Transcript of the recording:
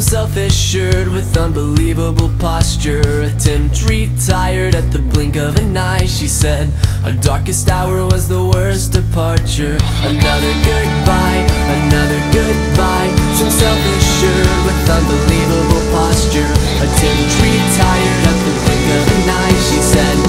so self-assured with unbelievable posture. Attempt retired at the blink of an eye. She said our darkest hour was the worst departure. Another goodbye, another goodbye. So self-assured with unbelievable posture. Attempt retired at the blink of an eye. She said